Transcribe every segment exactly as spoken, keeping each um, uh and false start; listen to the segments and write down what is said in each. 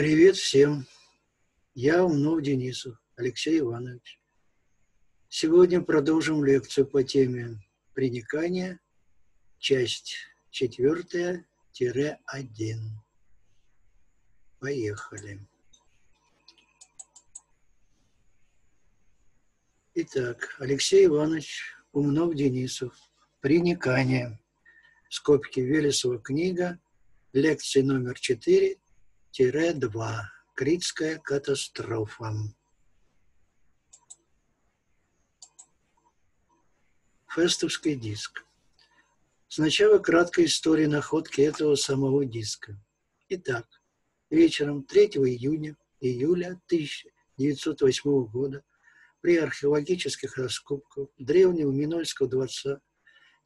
Привет всем! Я Умнов-Денисов, Алексей Иванович. Сегодня продолжим лекцию по теме «Приникание», часть четвертая, тире один. Поехали. Итак, Алексей Иванович Умнов-Денисов, «Приникание», скобки «Велесова книга», лекция номер четыре, тире два. Критская катастрофа. Фестовский диск. Сначала краткая история находки этого самого диска. Итак, вечером третьего июня, июля тысяча девятьсот восьмого года при археологических раскопках древнего Минойского дворца,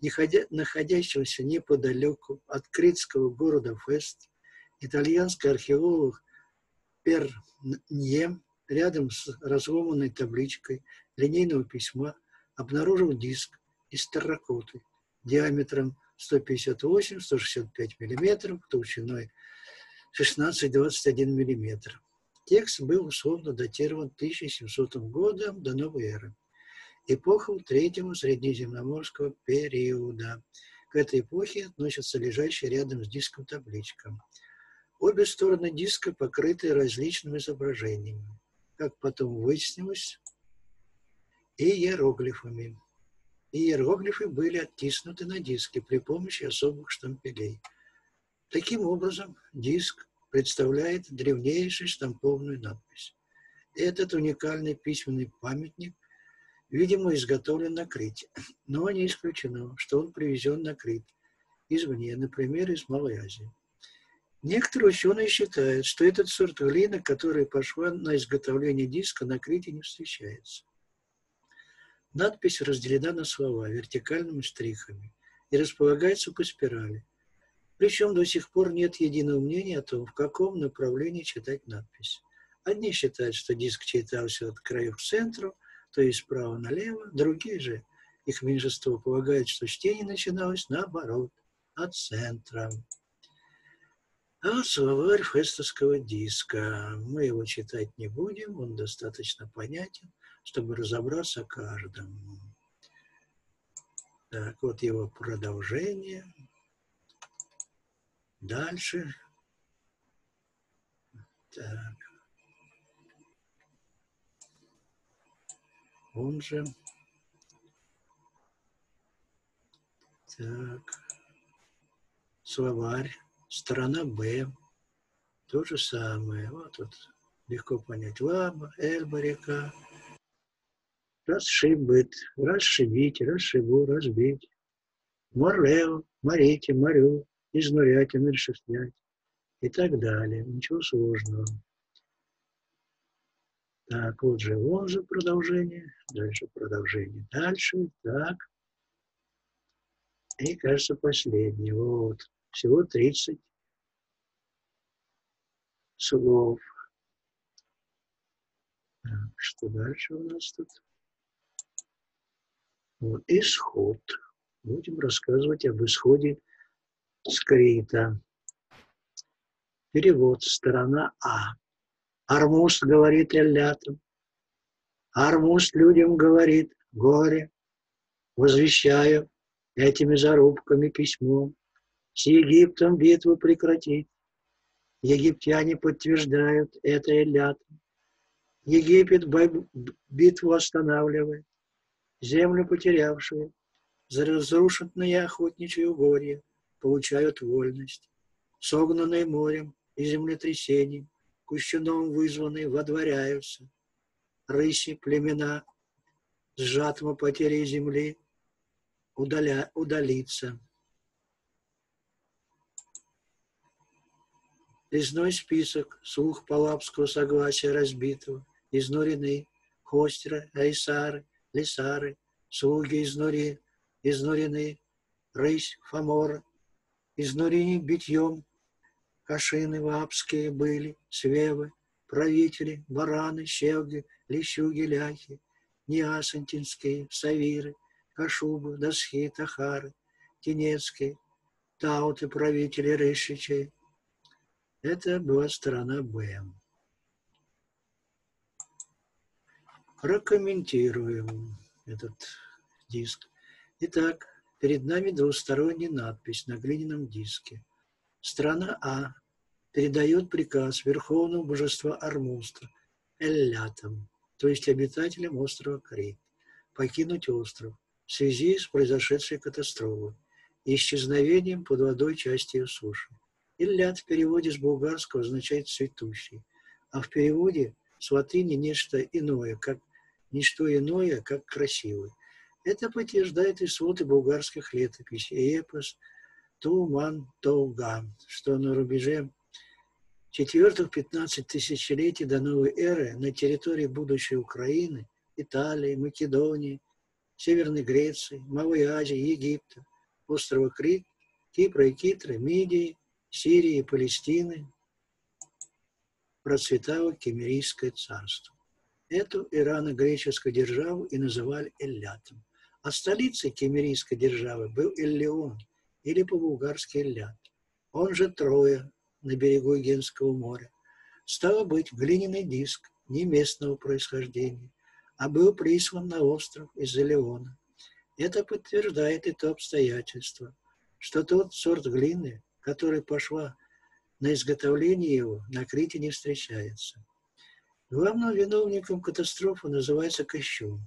находящегося неподалеку от критского города Фест, итальянский археолог Пер Ньем рядом с разломанной табличкой линейного письма обнаружил диск из терракоты диаметром сто пятьдесят восемь — сто шестьдесят пять миллиметров, толщиной шестнадцать — двадцать один миллиметр. Текст был условно датирован тысяча семисотым годом до новой эры, эпоху Третьего Средиземноморского периода. К этой эпохе относятся лежащие рядом с диском табличка. Обе стороны диска покрыты различными изображениями, как потом выяснилось, и иероглифами. Иероглифы были оттиснуты на диске при помощи особых штампелей. Таким образом, диск представляет древнейшую штамповную надпись. Этот уникальный письменный памятник, видимо, изготовлен на Крите, но не исключено, что он привезен на Крит извне, например, из Малой Азии. Некоторые ученые считают, что этот сорт глины, которая пошла на изготовление диска, на Крите не встречается. Надпись разделена на слова вертикальными штрихами и располагается по спирали. Причем до сих пор нет единого мнения о том, в каком направлении читать надпись. Одни считают, что диск читался от краев к центру, то есть справа налево, другие же, их меньшинство, полагают, что чтение начиналось наоборот, от центра. А вот словарь фестовского диска. Мы его читать не будем, он достаточно понятен, чтобы разобраться каждому. Так, вот его продолжение. Дальше. Так. Он же. Так. Словарь. Сторона Б. То же самое. Вот тут легко понять. Лаба, эльба, река. Расшибыт, расшибить, расшибу, разбить. Морлео, морите, морю, изнурять, умерщвлять. И так далее. Ничего сложного. Так, вот же, вот же продолжение. Дальше продолжение. Дальше. Так. И, кажется, последний. Вот. Всего тридцать слов. Так, что дальше у нас тут? Вот, исход. Будем рассказывать об исходе с Крита. Перевод. Сторона А. Армуз говорит эллятам. Армуз людям говорит: горе, возвещаю этими зарубками письмом. С Египтом битву прекратить. Египтяне подтверждают это эллятам. Египет битву останавливает. Землю потерявшие, разрушенные охотничьи угорья получают вольность. Согнанные морем и землетрясением, кущуном вызванные, водворяются. Рыси, племена, с жатвой потери земли удаля, удалится. Лесной список, слух палапского согласия разбитого, изнурены, хостеры, айсары, лесары, слуги изнури, изнурены, рысь, фамора, изнурены битьем, кашины вапские были, свевы, правители, бараны, щелги, лещуги, ляхи, неасантинские, савиры, кашубы, досхи, тахары, тенецкие, тауты, правители рыщичей. Это была сторона Б. Прокомментируем этот диск. Итак, перед нами двусторонняя надпись на глиняном диске. Сторона А передает приказ Верховного Божества Армуста эллятам, то есть обитателям острова Крит, покинуть остров в связи с произошедшей катастрофой и исчезновением под водой части ее суши. Эллят в переводе с болгарского означает «цветущий», а в переводе с латыни нечто иное, как ничто иное, как красивый. Это подтверждает и своды болгарских летописей, и эпос Туман Толга, что на рубеже четвёртого-пятнадцатого тысячелетий до новой эры на территории будущей Украины, Италии, Македонии, Северной Греции, Малой Азии, Египта, острова Крит, Кипра и Китра, Мидии, Сирии и Палестины процветало Киммерийское царство. Эту ирано-греческую державу и называли Эллятом. А столицей Киммерийской державы был Эллион, или по-булгарски Эллят, он же Троя, на берегу Эгейского моря. Стало быть, глиняный диск не местного происхождения, а был прислан на остров из Эллиона. Это подтверждает и то обстоятельство, что тот сорт глины, который пошла на изготовление его, на Крите не встречается. Главным виновником катастрофы называется Кощун,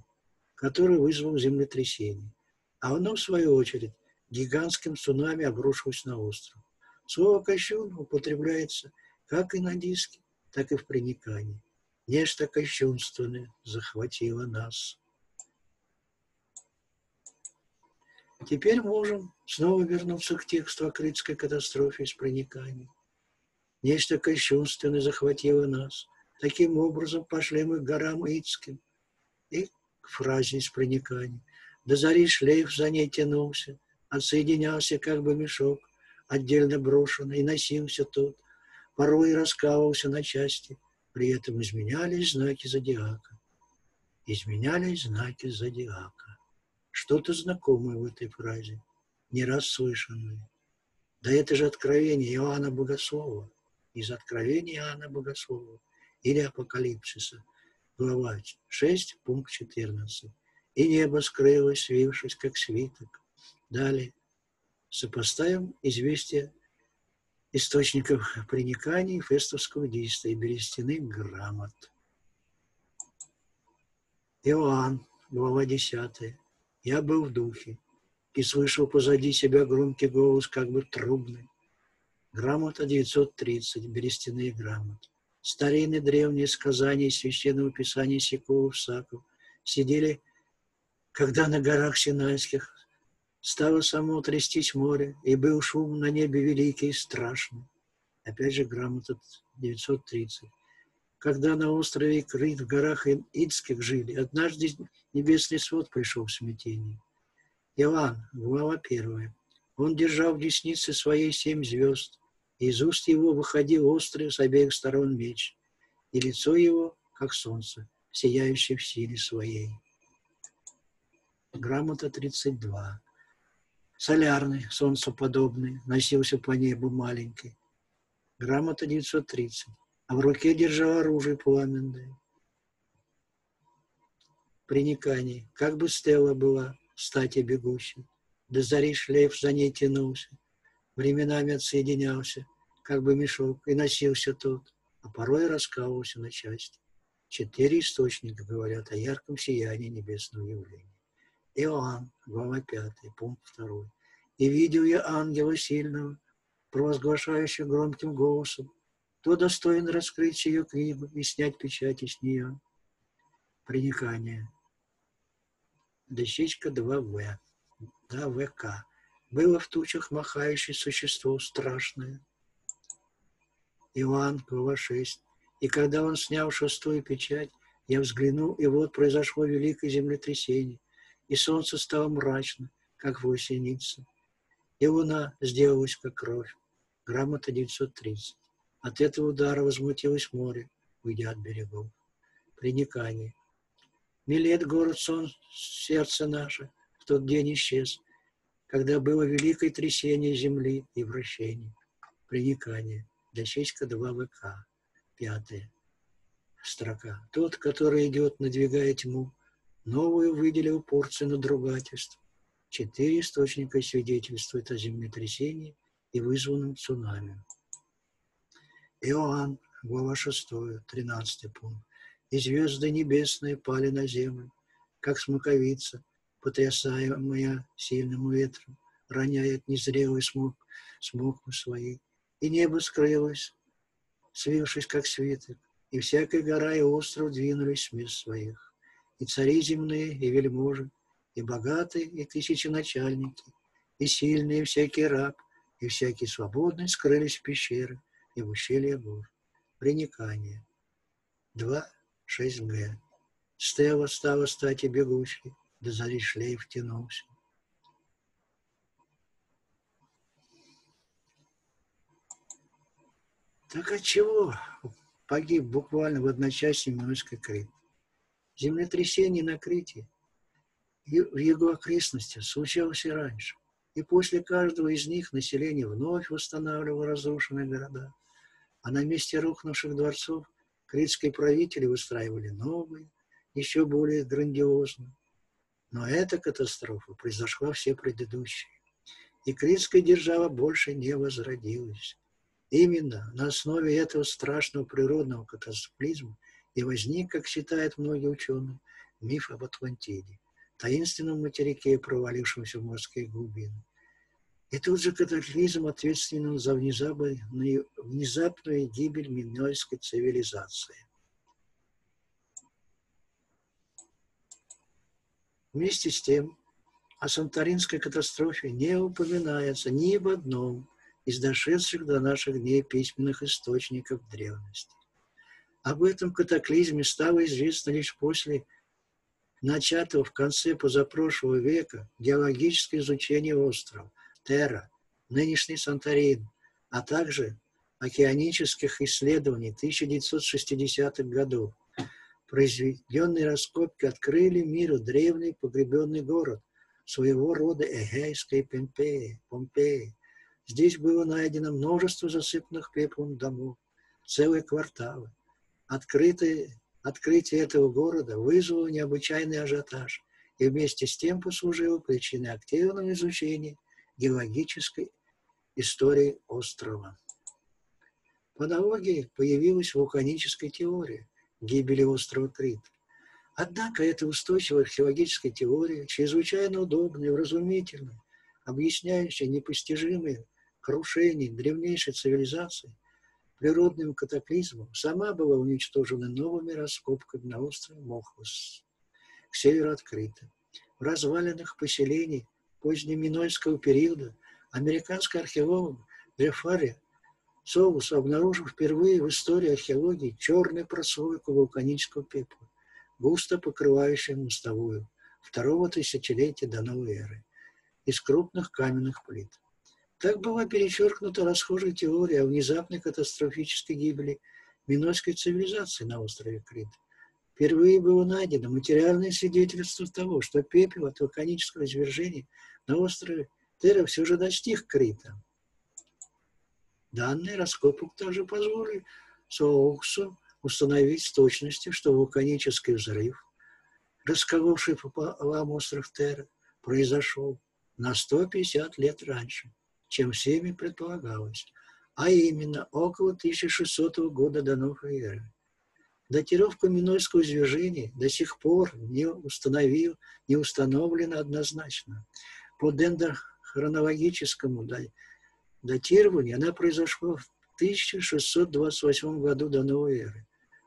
который вызвал землетрясение, а оно, в свою очередь, гигантским цунами обрушилось на остров. Слово «кощун» употребляется как и на диске, так и в приникании. Нечто кощунственное захватило нас. Теперь можем снова вернуться к тексту о Критской катастрофе из приникания. Нечто кощунственное захватило нас. Таким образом, пошли мы к горам Ицким и к фразе из проникания. До зари шлейф за ней тянулся, отсоединялся, как бы мешок, отдельно брошенный, и носился тот, порой раскалывался на части. При этом изменялись знаки зодиака. Изменялись знаки зодиака. Что-то знакомое в этой фразе, не раз слышанное. Да это же откровение Иоанна Богослова, из Откровения Иоанна Богослова, или Апокалипсиса, глава шесть, пункт четырнадцать. «И небо скрылось, свившись, как свиток». Далее сопоставим известия источников приниканий Фестовского диста и берестяных грамот. Иоанн, глава десятая. «Я был в духе и слышал позади себя громкий голос, как бы трубный». Грамота девятьсот тридцать, берестяные грамоты. Старинные древние сказания из Священного Писания Секулов, Саков сидели, когда на горах Синайских стало само трястись море, и был шум на небе великий и страшный. Опять же, грамота девятьсот тридцать. Когда на острове Крит в горах Ицких жили, однажды небесный свод пришел в смятение. Иоанн, глава первая. Он держал в деснице своей семь звезд, из уст его выходил острый с обеих сторон меч, и лицо его, как солнце, сияющее в силе своей. Грамота тридцать два. Солярный, солнцеподобный, носился по небу маленький. Грамота девятьсот тридцать. А в руке держал оружие пламенное. Приникание. Как бы стела была, стати бегущей. До зари шлейф за ней тянулся. Временами отсоединялся, как бы мешок, и носился тот, а порой раскалывался на части. Четыре источника говорят о ярком сиянии небесного явления. Иоанн, глава пятая, пункт второй. «И видел я ангела сильного, провозглашающего громким голосом, кто достоин раскрыть ее книгу и снять печати с нее». Приникание. Дощечка два В. два В К. «Было в тучах махающее существо страшное». Иоанн, глава шесть. «И когда он снял шестую печать, я взглянул, и вот произошло великое землетрясение, и солнце стало мрачно, как восеница, и луна сделалась, как кровь». Грамота девятьсот тридцать. От этого удара возмутилось море, уйдя от берегов. Приникание. «Милет город сон, сердце наше, в тот день исчез, когда было великое трясение земли и вращение». Приникание. дощечка два вэ ка, пятая строка. Тот, который идет, надвигая тьму, новую выделил порцию надругательств. Четыре источника свидетельствуют о землетрясении и вызванном цунами. Иоанн, глава шестая, тринадцатый пункт. «И звезды небесные пали на землю, как смоковица, потрясаемая сильным ветром, роняет незрелый смог, смоквы свои. И небо скрылось, свившись, как свиток, и всякая гора и остров двинулись с мест своих. И цари земные, и вельможи, и богатые, и тысяченачальники, и сильные, и всякий раб, и всякий свободный скрылись в пещеры и в ущелье гор». Приникание. два шесть гэ. Стева стала стати бегущей, до зари шлейф тянулся. Так отчего погиб буквально в одночасье Минойский Крит? Землетрясение на Крите и в его окрестностях случалось и раньше. И после каждого из них население вновь восстанавливало разрушенные города. А на месте рухнувших дворцов критские правители выстраивали новые, еще более грандиозные. Но эта катастрофа произошла все предыдущие. И критская держава больше не возродилась. Именно на основе этого страшного природного катаклизма и возник, как считают многие ученые, миф об Атлантиде, таинственном материке, провалившемся в морские глубины. И тут же катаклизм ответственен за внезапную, внезапную гибель минойской цивилизации. Вместе с тем, о санторинской катастрофе не упоминается ни в одном из дошедших до наших дней письменных источников древности. Об этом катаклизме стало известно лишь после начатого в конце позапрошлого века геологического изучения острова Терра, нынешний Санторин, а также океанических исследований тысяча девятьсот шестидесятых годов. Произведенные раскопки открыли миру древний погребенный город, своего рода Эгейской Помпеи. Помпеи. Здесь было найдено множество засыпанных пеплом домов, целые кварталы. Открытые, открытие этого города вызвало необычайный ажиотаж и вместе с тем послужило причиной активного изучения геологической истории острова. По аналогии появилась вулканическая теория гибели острова Крит. Однако эта устойчивая археологическая теория чрезвычайно удобная и вразумительная, объясняющая непостижимые крушения древнейшей цивилизации природным катаклизмом, сама была уничтожена новыми раскопками на острове Мохлос к северу от Крита. В развалинах поселений позднеминойского периода американский археолог Дрефариа Соуса обнаружил впервые в истории археологии черную прослойку вулканического пепла, густо покрывающую мостовую второго тысячелетия до новой эры из крупных каменных плит. Так была перечеркнута расхожая теория о внезапной катастрофической гибели минойской цивилизации на острове Крит. Впервые было найдено материальное свидетельство того, что пепел от вулканического извержения на острове Терра все же достиг Крита. Данные раскопок также позволили Соуксу установить с точностью, что вулканический взрыв, расколовший пополам остров Терра, произошел на сто пятьдесят лет раньше, чем всеми предполагалось, а именно около тысяча шестисотого года до новой эры. Датировка минойского извержения до сих пор не, установил, не установлена однозначно. По дендохронологическому датированию она произошла в тысяча шестьсот двадцать восьмом году до новой эры.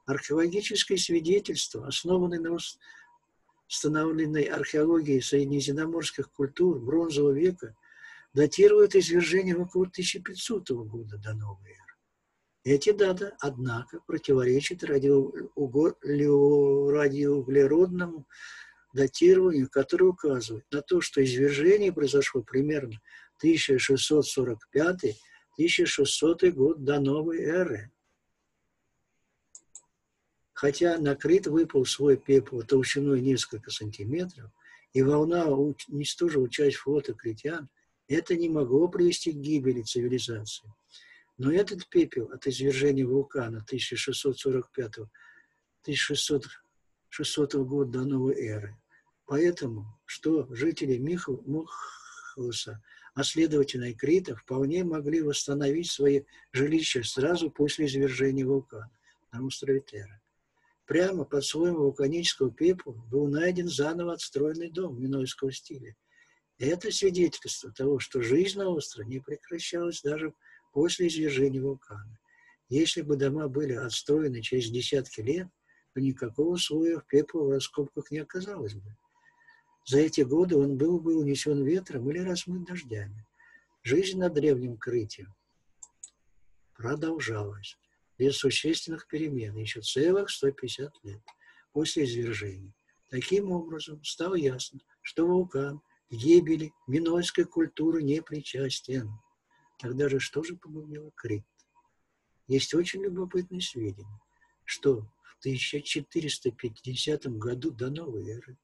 Археологические свидетельства, основанные на установленной археологии среднеземноморских культур бронзового века, датируют извержение около тысяча пятисотого года до новой эры. Эти даты, однако, противоречат радиоуглеродному датированию, которое указывает на то, что извержение произошло примерно тысяча шестьсот сорок пятый — тысяча шестьсотый год до новой эры. Хотя на Крит выпал слой пепла толщиной несколько сантиметров, и волна уничтожила часть флота критян, это не могло привести к гибели цивилизации. Но этот пепел от извержения вулкана тысяча шестьсот сорок пятого — тысяча шестисотого года до новой эры. Поэтому, что жители Мохлоса, а следовательно и Крита, вполне могли восстановить свои жилища сразу после извержения вулкана на острове Терра. Прямо под слоем вулканического пепла был найден заново отстроенный дом минойского стиля. Это свидетельство того, что жизнь на острове не прекращалась даже после извержения вулкана. Если бы дома были отстроены через десятки лет, то никакого слоя пепла в раскопках не оказалось бы. За эти годы он был бы унесен ветром или размыт дождями. Жизнь на древнем Крите продолжалась без существенных перемен еще целых сто пятьдесят лет после извержения. Таким образом, стало ясно, что вулкан к гибели минойской культуры не причастен. Тогда же что же побудило Крит? Есть очень любопытные сведения, что в тысяча четыреста пятидесятом году до новой эры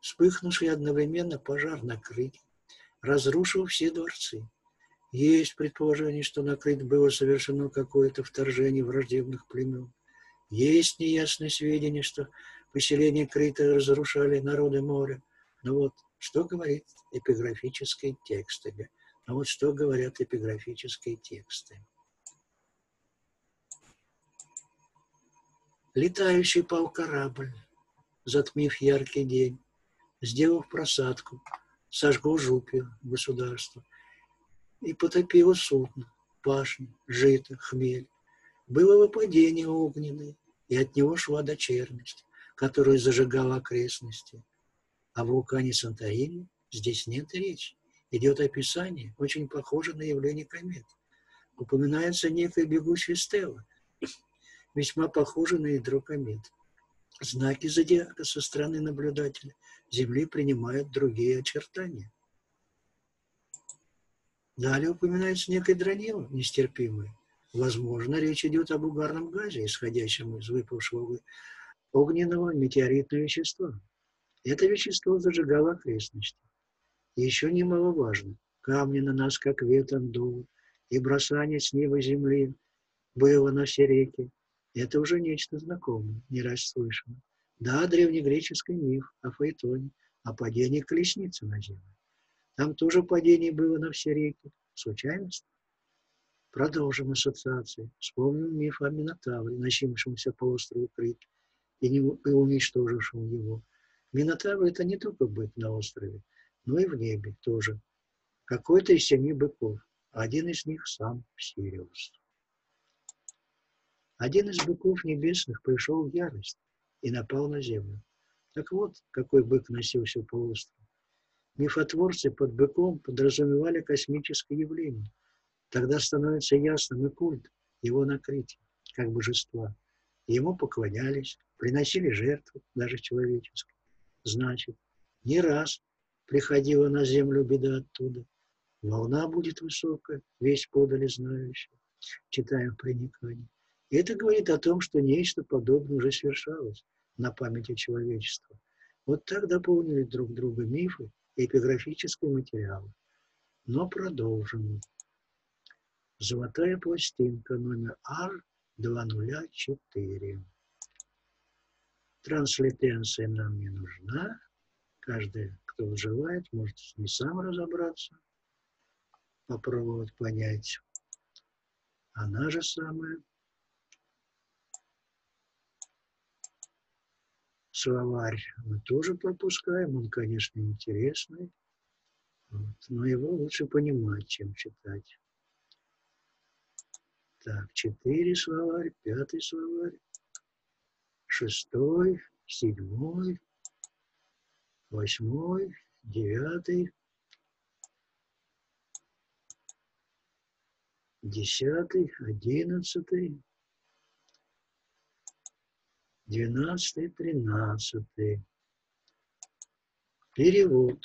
вспыхнувший одновременно пожар на Крите разрушил все дворцы. Есть предположение, что на Крит было совершено какое-то вторжение враждебных племен. Есть неясные сведения, что поселение Крита разрушали народы моря. Но вот что говорит эпиграфические тексты? Но вот что говорят эпиграфические тексты. Летающий пал корабль, затмив яркий день, сделав просадку, сожгло жупью государства и потопило судно, пашню, жито, хмель. Было выпадение огненное, и от него шла дочерность, которая зажигала окрестности. О вулкане Санторини здесь нет речи. Идет описание, очень похожее на явление комет. Упоминается некая бегущая стела, весьма похожая на ядро комет. Знаки зодиака со стороны наблюдателя Земли принимают другие очертания. Далее упоминается некое дранило нестерпимое. Возможно, речь идет об угарном газе, исходящем из выпавшего огненного метеоритного вещества. Это вещество зажигало окрестности. Еще немаловажно, камни на нас, как ветром дуло, и бросание с неба земли было на все реки. Это уже нечто знакомое, не раз слышано. Да, древнегреческий миф о Фаэтоне, о падении колесницы на землю. Там тоже падение было на все реки. Случайность? Продолжим ассоциации. Вспомним миф о Минотавре, носившемся по острову Крит и, не, и уничтожившем его. Минотавр — это не только бык на острове, но и в небе тоже. Какой-то из семи быков, один из них сам Сириус. Один из быков небесных пришел в ярость и напал на землю. Так вот, какой бык носился по острову. Мифотворцы под быком подразумевали космическое явление. Тогда становится ясным и культ его на Крите, как божества. Ему поклонялись, приносили жертвы, даже человеческие. Значит, не раз приходила на землю беда оттуда. Волна будет высокая, весть подали знающие. Читаем Приникание. И это говорит о том, что нечто подобное уже свершалось на памяти человечества. Вот так дополнили друг друга мифы и эпиграфические материалы. Но продолжим. Золотая пластинка номер ар двести четыре. Транслитенция нам не нужна. Каждая, кто желает, может не сам разобраться, попробовать понять. Она же самая. Словарь мы тоже пропускаем, он, конечно, интересный, вот, но его лучше понимать, чем читать. Так, четыре словарь, пятый словарь, шестой, седьмой, восьмой, девятый, десятый, одиннадцатый, двенадцатый, тринадцатый. Перевод.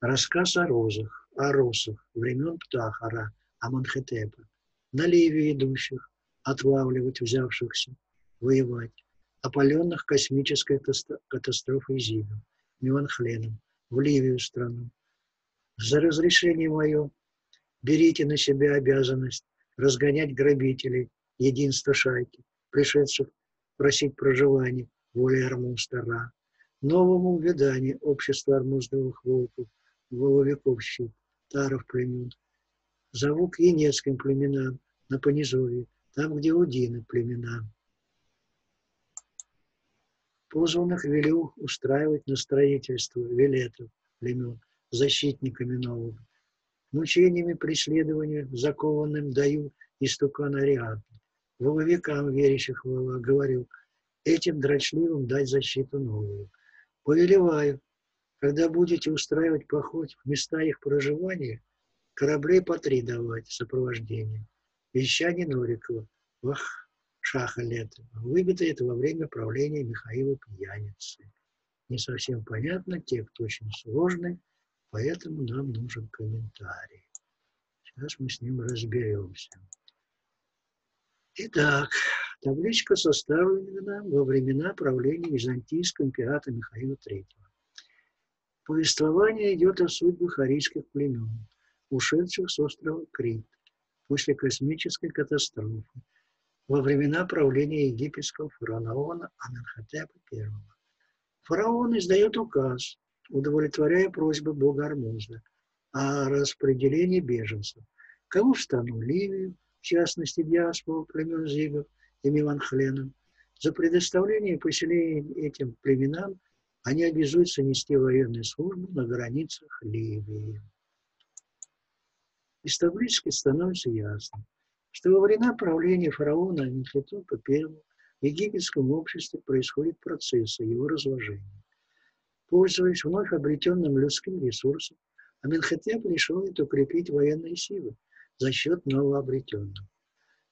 Рассказ о розах, о росах времен Птахара, Аменхотепа, на Ливию идущих, отлавливать взявшихся, воевать, опаленных космической катастрофой Зидом, Меланхленом, в Ливию страну. За разрешение мое берите на себя обязанность разгонять грабителей, единство шайки, пришедших просить проживания, воля Армуз-Тара, новому увяданию общества армузновых волков, воловиковщин, таров племен, зову к енецким племенам на понизовье, там, где удины племена. Позванных велю устраивать на строительство велетов племен, защитниками нового. Мучениями преследования закованным даю истукан Ариадны. Воловикам, верящих в Аллаха, говорю, этим дрочливым дать защиту новую. Повелеваю, когда будете устраивать поход в места их проживания, кораблей по три давать сопровождение. Вещане Норикова, вах, шаха лета, выбито это во время правления Михаила Пьяницы. Не совсем понятно, текст очень сложный, поэтому нам нужен комментарий. Сейчас мы с ним разберемся. Итак, табличка составлена во времена правления византийского императора Михаила Третьего. Повествование идет о судьбах арийских племен, ушедших с острова Крит после космической катастрофы, во времена правления египетского фараона Аменхотепа Первого. Фараон издает указ, удовлетворяя просьбы бога Армуза о распределении беженцев. Кому в страну Ливию, в частности, диаспору племен Зигов и Меланхленом. За предоставление и поселение этим племенам они обязуются нести военную службу на границах Ливии. Из таблички становится ясно, что во время правления фараона Аменхотепа Первого в египетском обществе происходит процесс его разложения. Пользуясь вновь обретенным людским ресурсом, Аменхотеп решает укрепить военные силы за счет новообретенного.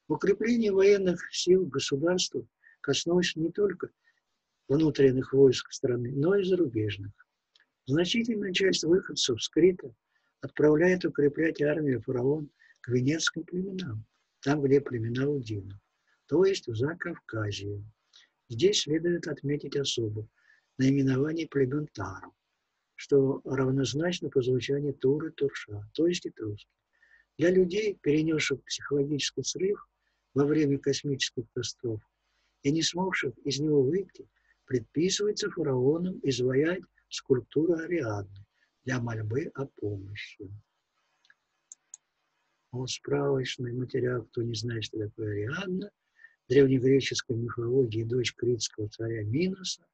Укрепление военных сил государства коснулось не только внутренних войск страны, но и зарубежных. Значительная часть выходцев с Крита отправляет укреплять армию фараон к венецким племенам, там, где племена удинов, то есть в Закавказье. Здесь следует отметить особо наименование племен Тару, что равнозначно по звучанию Туры, Турша, то есть и Труски. Для людей, перенесших психологический срыв во время космических катастроф и не смогших из него выйти, предписывается фараоном изваять скульптуру Ариадны для мольбы о помощи. Вот справочный материал, кто не знает, что такое Ариадна, древнегреческой мифологии дочь критского царя Миноса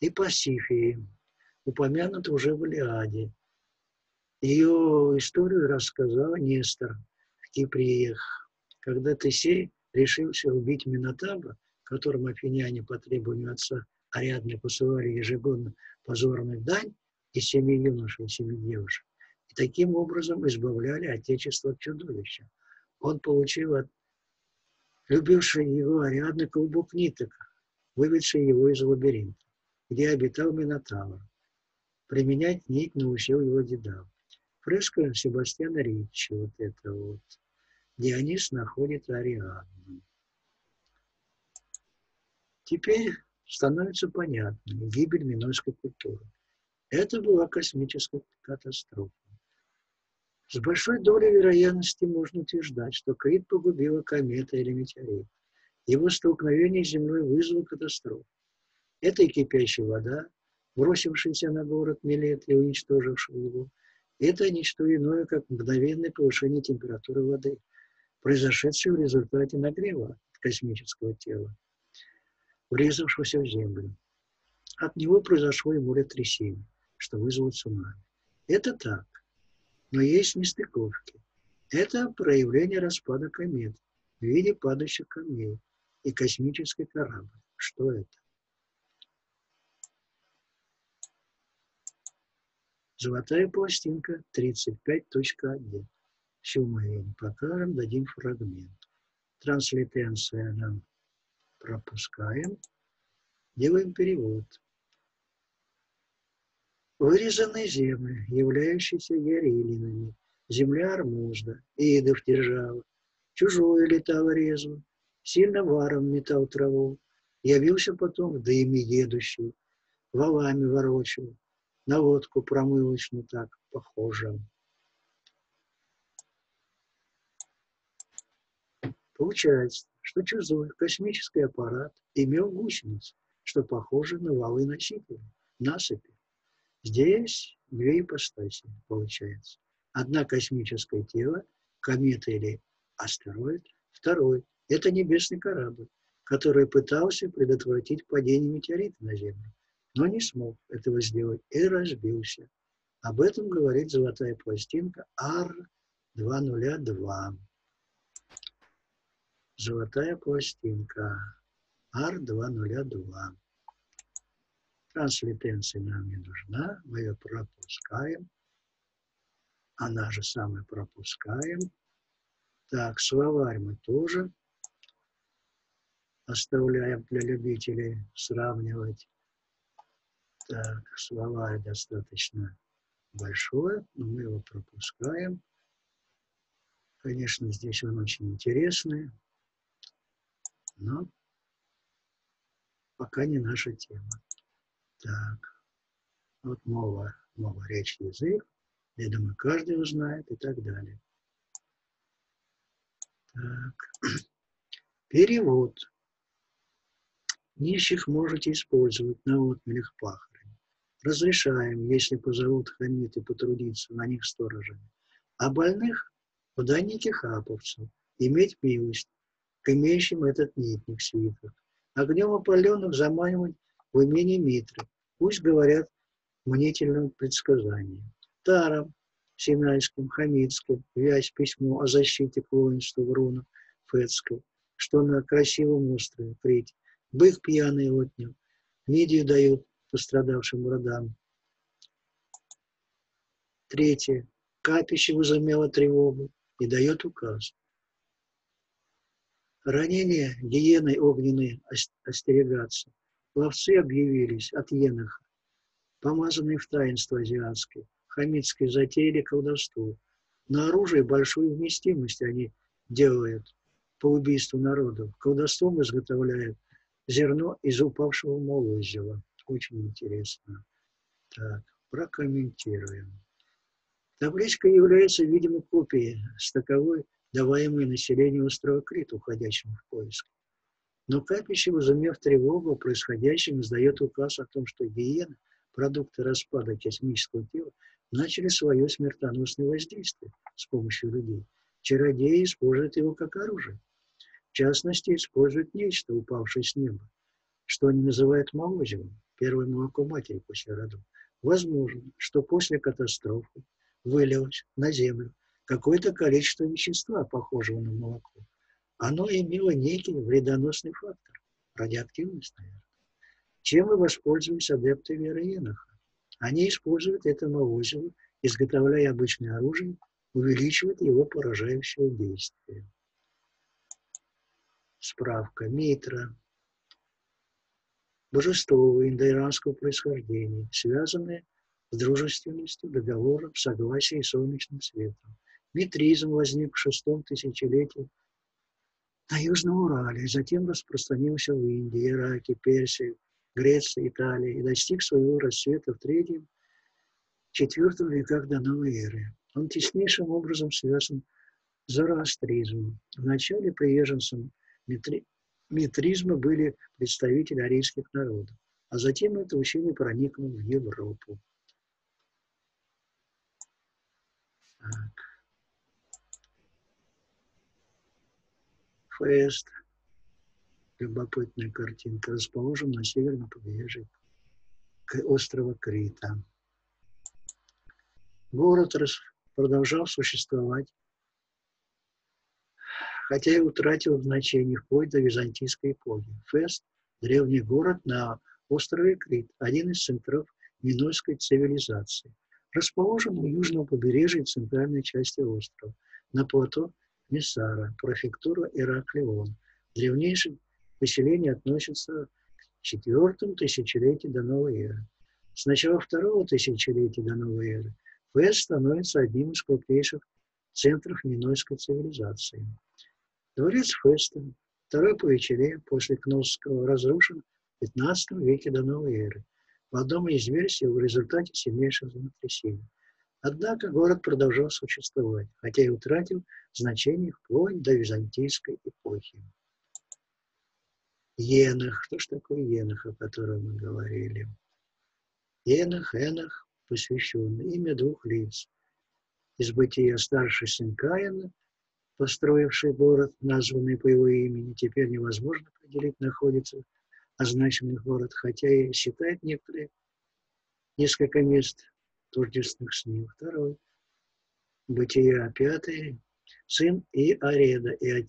и Пасифеи, упомянута уже в Илиаде. Ее историю рассказал Нестор в Киприях, когда Тесей решился убить Минотавра, которому афиняне по требованию отца Ариадны посылали ежегодно позорную дань из семи юношей и семи девушек, и таким образом избавляли отечество от чудовища. Он получил от любившей его Ариадны клубок ниток, выведший его из лабиринта, где обитал Минотавр. Применять нить научил его деда. Фреска Себастьяна Ричи, вот это вот. Дионис находит Ариадну. Теперь становится понятной гибель минойской культуры. Это была космическая катастрофа. С большой долей вероятности можно утверждать, что Крит погубила комета или метеорит. Его столкновение с Землей вызвало катастрофу. Это и кипящая вода, бросившаяся на город Милет и уничтожившая его. Это ничто иное, как мгновенное повышение температуры воды, произошедшее в результате нагрева космического тела, врезавшегося в Землю. От него произошло и землетрясение, что вызвало цунами. Это так, но есть нестыковки. Это проявление распада комет в виде падающих камней и космической корабль. Что это? Золотая пластинка тридцать пять точка один. Все мы покажем, дадим фрагмент. Транслитенция нам пропускаем. Делаем перевод. Вырезанные земли, являющиеся ярилинами, земля Армузда, идов держава, чужое летало резво, сильно варом метал траву, явился потом в дыме едущий, валами ворочил, на лодку промывочную так похоже. Получается, что чужой космический аппарат имел гусеницы, что похоже на валы-носители, насыпи. Здесь две ипостаси, получается. Одна космическое тело, комета или астероид, второй – это небесный корабль, который пытался предотвратить падение метеорита на Землю, но не смог этого сделать и разбился. Об этом говорит золотая пластинка ар двести два. Золотая пластинка ар двести два. Транслитенция нам не нужна, мы ее пропускаем. Она же самая пропускаем. Так, словарь мы тоже оставляем для любителей сравнивать. Так, словарь достаточно большой, но мы его пропускаем. Конечно, здесь он очень интересный, но пока не наша тема. Так, вот мова, мова, речь, язык. Я думаю, каждый узнает и так далее. Так. Перевод. Нищих можете использовать на отмелях пахарей. Разрешаем, если позовут хамиты, потрудиться на них сторожами. А больных – куда никих аповцев, иметь милость к имеющим этот нитник свиток. Огнем опаленных заманивать в имени Митры. Пусть говорят мнительным предсказанием. Таром, Синайским, Хамитским, вязь письмо о защите клоинства Вруна Фетской, что на красивом острове Крите, бык пьяный отнял, мидию дают пострадавшим родам. Третье. Капище возымело тревогу и дает указ. Ранение гиеной огненной остерегаться. Ловцы объявились от Енаха, помазанные в таинство азиатское. Хамитские затеяли колдовство. На оружие большую вместимость они делают по убийству народов. Колдовством изготовляют зерно из упавшего молозива. Очень интересно. Так, прокомментируем. Табличка является, видимо, копией с таковой, даваемой населению острова Крит, уходящему в поиск. Но капище, возымев тревогу о происходящем, издает указ о том, что гиена, продукты распада космического тела, начали свое смертоносное воздействие с помощью людей. Чародеи используют его как оружие. В частности, используют нечто, упавшее с неба, что они называют молозивом, первое молоко матери после родов. Возможно, что после катастрофы вылилось на Землю какое-то количество вещества, похожего на молоко. Оно имело некий вредоносный фактор, радиоактивность, наверное. Чем и воспользовались адепты веры Еноха. Они используют это молозиво, изготовляя обычное оружие, увеличивают его поражающее действие. Справка. Митра. Божество индоиранского происхождения, связанное с дружественностью, договором, согласием и солнечным светом. Митризм возник в шестом тысячелетии на Южном Урале, затем распространился в Индии, Ираке, Персии, Греции, Италии и достиг своего расцвета в третьем, четвертом веках до новой эры. Он теснейшим образом связан с зороастризмом. Вначале приверженцем митри... митризма были представители арийских народов, а затем это учение проникло в Европу. Так. Фест. Любопытная картинка. Расположен на северном побережье острова Крита. Город продолжал существовать, хотя и утратил значение вплоть до византийской эпохи. Фест – древний город на острове Крит, один из центров минойской цивилизации. Расположен у южного побережья и центральной части острова, на плато Мессара, префектура Ираклион. Древнейшие поселения относятся к четвертому тысячелетию до новой эры. С начала второго тысячелетия до новой эры Фест становится одним из крупнейших центров минойской цивилизации. Дворец Феста, второй по величине после Кносского, разрушен в пятнадцатом веке до новой эры в одном из версий в результате сильнейших землетрясений. Однако город продолжал существовать, хотя и утратил значение вплоть до византийской эпохи. эпохи. Енах. Что ж такое Енах, о котором мы говорили? Енах, Энах, посвящен имя двух лиц. Из Бытия старший сын Каина, построивший город, названный по его имени, теперь невозможно определить, находится означенный город, хотя и считают некоторые несколько мест тождественных с ним. Второй. Бытия пятый, сын Иареда и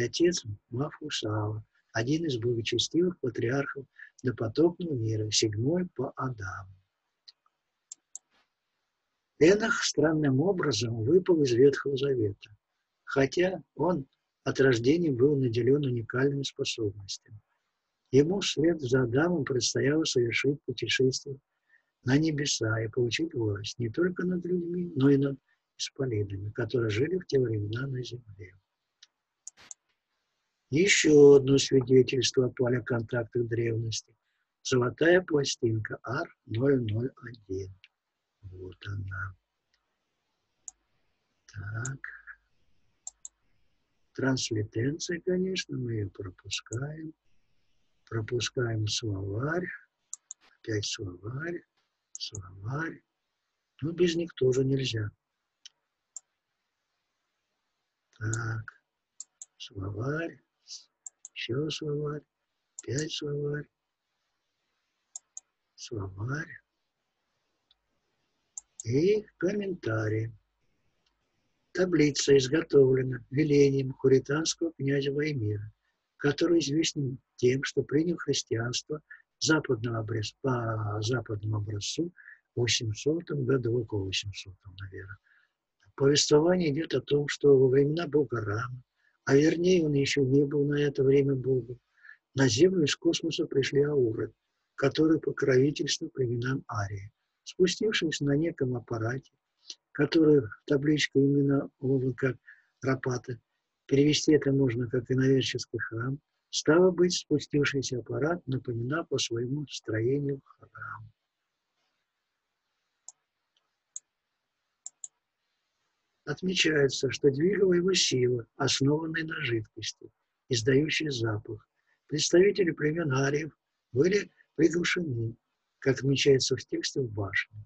отец Мафусава, один из благочестивых патриархов допотопного мира, седьмой по Адаму. Энах странным образом выпал из Ветхого Завета, хотя он от рождения был наделен уникальными способностями. Ему вслед за Адамом предстояло совершить путешествие на небеса и получить власть не только над людьми, но и над исполинами, которые жили в те времена на земле. Еще одно свидетельство о палеоконтактах древности. Золотая пластинка Ар ноль ноль один. Вот она. Так. Транслитенция, конечно, мы ее пропускаем. Пропускаем словарь. Опять словарь. Словарь. Ну, без них тоже нельзя. Так. Словарь. Еще словарь, пять словарь, словарь и комментарии. Таблица изготовлена велением хуританского князя Ваймира, который известен тем, что принял христианство западного образ... по западному образцу в восьмисотом году, около восьмисотого, наверное. Повествование идет о том, что во времена бога Рама, а вернее, он еще не был на это время богом, на землю из космоса пришли ауры, которые покровительствуют племенам Арии. Спустившись на неком аппарате, который табличка именно овы как Рапата, перевести это можно как иноверческий храм, стало быть, спустившийся аппарат напоминал по своему строению храм. Отмечается, что двигала его сила, основанная на жидкости, издающей запах. Представители племен ариев были приглашены, как отмечается в тексте, в башне.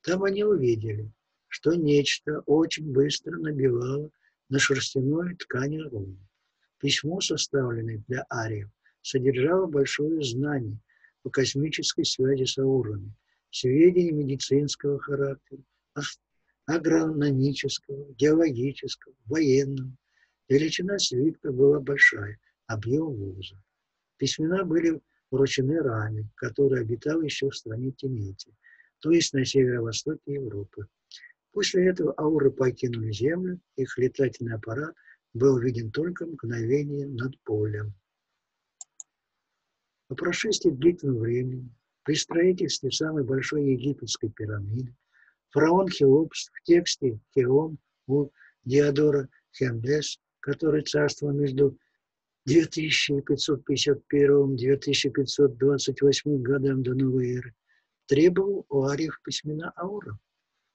Там они увидели, что нечто очень быстро набивало на шерстяную ткань руны. Письмо, составленное для ариев, содержало большое знание о космической связи с аурами, сведения медицинского характера, агрономического, геологического, военного. Величина свитка была большая, объем вуза. Письмена были вручены Раме, который обитал еще в стране Тенети, то есть на северо-востоке Европы. После этого ауры покинули землю, их летательный аппарат был виден только мгновение над полем. По прошествии длительного времени, при строительстве самой большой египетской пирамиды, фараон Хеопс в тексте Хеом у Диодора Хембес, который царствовал между две тысячи пятьсот пятьдесят первым — две тысячи пятьсот двадцать восьмым годом до новой эры, требовал у ариев письмена аура.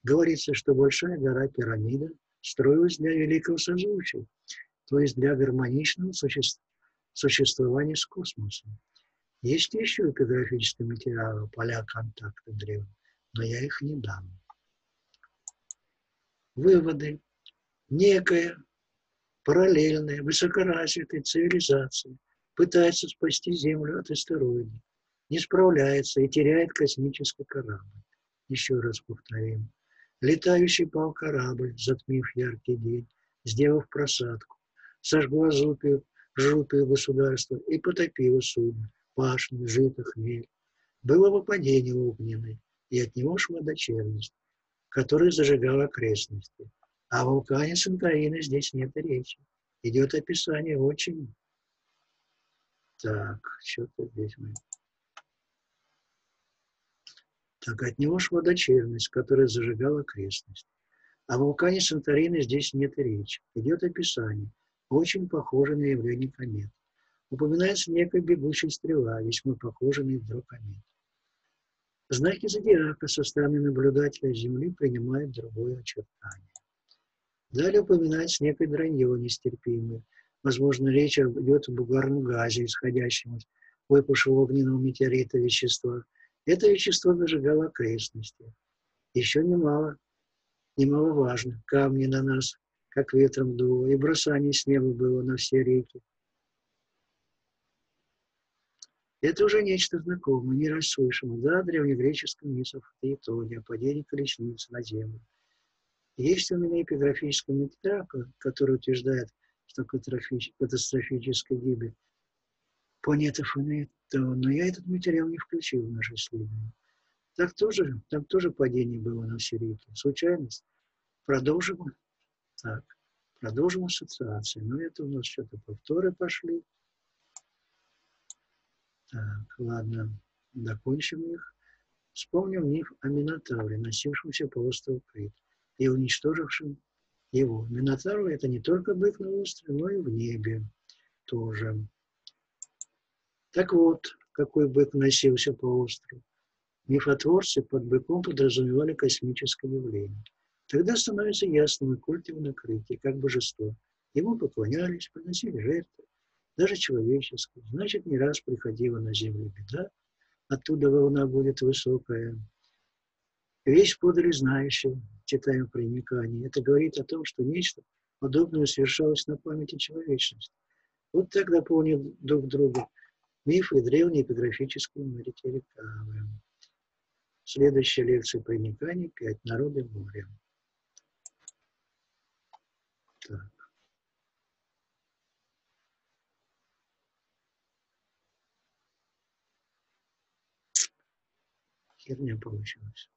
Говорится, что большая гора пирамида строилась для великого созвучия, то есть для гармоничного суще... существования с космосом. Есть еще эпиграфические материалы, поля контакта древних, но я их не дам. Выводы. Некая параллельная, высокоразвитая цивилизация пытается спасти Землю от астероида, не справляется и теряет космический корабль. Еще раз повторим. Летающий пал корабль, затмив яркий день, сделав просадку, сожгла жупию государства и потопила судно, пашни, жито, хмель. Было выпадение огненное, и от него шла дочерность, который зажигал окрестности. О вулкане Санторина здесь нет речи. Идет описание очень... Так, что-то здесь мы... Так, от него шла дочерность, которая зажигала окрестности. О вулкане Санторина здесь нет речи. Идет описание, очень похожее на явление комет. Упоминается некая бегущая стрела, весьма похожая на ядро комет. Знаки зодиака со стороны наблюдателя Земли принимают другое очертание. Далее упоминается некое дранье нестерпимое, Возможно, речь идет об угарном газе, исходящем из выпавшего огненного метеорита вещества. Это вещество нажигало окрестности. Еще немало, немаловажно, камни на нас, как ветром дуло, и бросание с неба было на все реки. Это уже нечто знакомое, не раз слышимо, да, древнегреческом мисофтеитоне, о падении колесницы на землю. Есть у меня эпиграфическая метафора, которая утверждает, что катастрофическая гибель планетов нет, но я этот материал не включил в наше исследование. Так тоже, там тоже падение было на все реки. Случайность. Продолжим так. Продолжим ассоциации. Но это у нас что-то повторы пошли. Так, ладно, закончим их. Вспомним миф о Минотавре, носившемся по острову Крит и уничтожившим его. Минотавр — это не только бык на острове, но и в небе тоже. Так вот, какой бык носился по острову. Мифотворцы под быком подразумевали космическое явление. Тогда становится ясным, и культ его накрытия, как божество. Ему поклонялись, приносили жертвы, даже человеческие. Значит, не раз приходила на землю беда, оттуда волна будет высокая. Весь подали знающие, читаем Приникание. Это говорит о том, что нечто подобное совершалось на памяти человечности. Вот так дополнят друг друга мифы древние эпиграфические материалы. Следующая лекция «Приникание. Пять. Народы моря». Так. Херня получилась.